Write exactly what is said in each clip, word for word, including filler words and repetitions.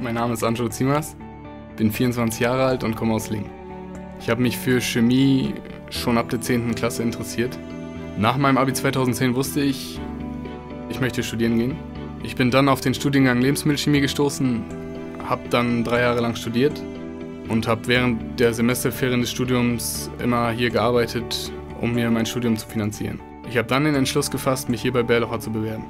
Mein Name ist Angelos Ziemers, bin vierundzwanzig Jahre alt und komme aus Lingen. Ich habe mich für Chemie schon ab der zehnten Klasse interessiert. Nach meinem Abi zweitausendzehn wusste ich, ich möchte studieren gehen. Ich bin dann auf den Studiengang Lebensmittelchemie gestoßen, habe dann drei Jahre lang studiert und habe während der Semesterferien des Studiums immer hier gearbeitet, um mir mein Studium zu finanzieren. Ich habe dann den Entschluss gefasst, mich hier bei Baerlocher zu bewerben.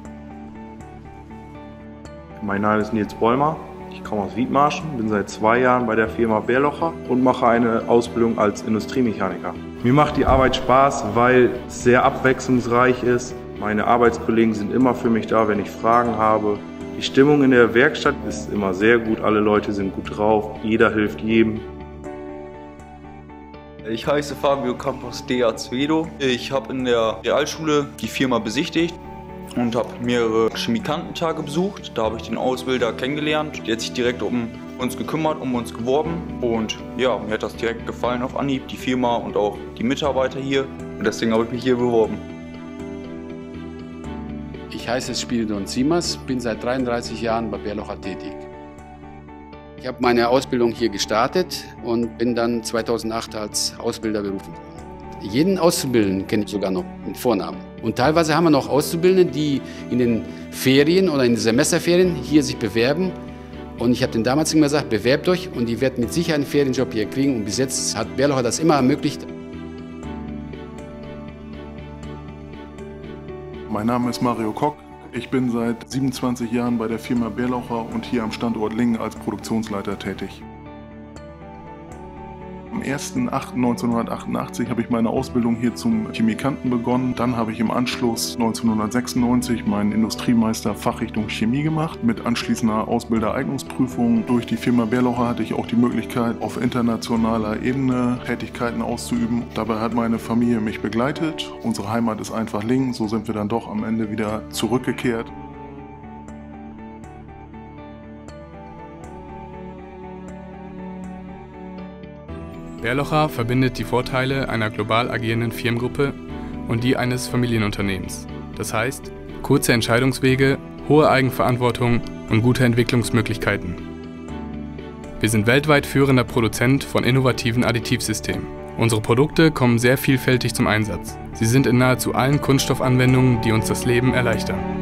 Mein Name ist Nils Bäumer. Ich komme aus Wiedmarschen, bin seit zwei Jahren bei der Firma Baerlocher und mache eine Ausbildung als Industriemechaniker. Mir macht die Arbeit Spaß, weil es sehr abwechslungsreich ist. Meine Arbeitskollegen sind immer für mich da, wenn ich Fragen habe. Die Stimmung in der Werkstatt ist immer sehr gut, alle Leute sind gut drauf, jeder hilft jedem. Ich heiße Fabio Campos de Azevedo. Ich habe in der Realschule die Firma besichtigt und habe mehrere Chemikantentage besucht. Da habe ich den Ausbilder kennengelernt. Der hat sich direkt um uns gekümmert, um uns geworben. Und ja, mir hat das direkt gefallen auf Anhieb, die Firma und auch die Mitarbeiter hier. Und deswegen habe ich mich hier beworben. Ich heiße Spiridon Tzimas, bin seit dreiunddreißig Jahren bei Baerlocher tätig. Ich habe meine Ausbildung hier gestartet und bin dann zweitausendacht als Ausbilder berufen worden. Jeden Auszubildenden kenne ich sogar noch mit Vornamen. Und teilweise haben wir noch Auszubildende, die in den Ferien oder in den Semesterferien hier sich bewerben. Und ich habe den damals immer gesagt, bewerbt euch und ihr werdet mit Sicherheit einen Ferienjob hier kriegen. Und bis jetzt hat Baerlocher das immer ermöglicht. Mein Name ist Mario Kock. Ich bin seit siebenundzwanzig Jahren bei der Firma Baerlocher und hier am Standort Lingen als Produktionsleiter tätig. Am ersten achten neunzehnhundertachtundachtzig habe ich meine Ausbildung hier zum Chemikanten begonnen. Dann habe ich im Anschluss neunzehnhundertsechsundneunzig meinen Industriemeister Fachrichtung Chemie gemacht. Mit anschließender Ausbildereignungsprüfung durch die Firma Baerlocher hatte ich auch die Möglichkeit, auf internationaler Ebene Tätigkeiten auszuüben. Dabei hat meine Familie mich begleitet. Unsere Heimat ist einfach Lingen, so sind wir dann doch am Ende wieder zurückgekehrt. Baerlocher verbindet die Vorteile einer global agierenden Firmengruppe und die eines Familienunternehmens. Das heißt, kurze Entscheidungswege, hohe Eigenverantwortung und gute Entwicklungsmöglichkeiten. Wir sind weltweit führender Produzent von innovativen Additivsystemen. Unsere Produkte kommen sehr vielfältig zum Einsatz. Sie sind in nahezu allen Kunststoffanwendungen, die uns das Leben erleichtern.